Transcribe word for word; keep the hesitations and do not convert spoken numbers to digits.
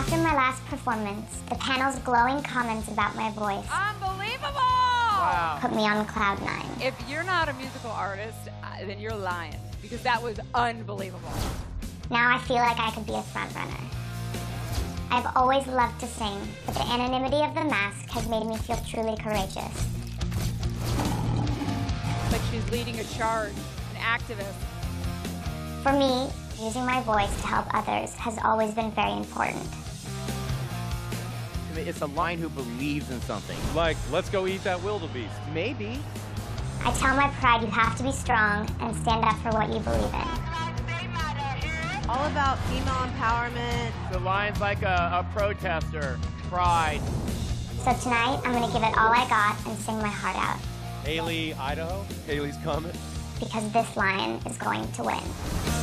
After my last performance, the panel's glowing comments about my voice unbelievable! Wow. Put me on cloud nine. If you're not a musical artist, then you're lying, because that was unbelievable. Now I feel like I could be a front runner. I've always loved to sing, but the anonymity of the mask has made me feel truly courageous. Like she's leading a charge, an activist. For me, using my voice to help others has always been very important. It's a lion who believes in something. Like, let's go eat that wildebeest. Maybe. I tell my pride you have to be strong and stand up for what you believe in. All about female empowerment. The lion's like a, a protester. Pride. So tonight, I'm going to give it all I got and sing my heart out. Haley, Idaho. Haley's Comet. Because this lion is going to win.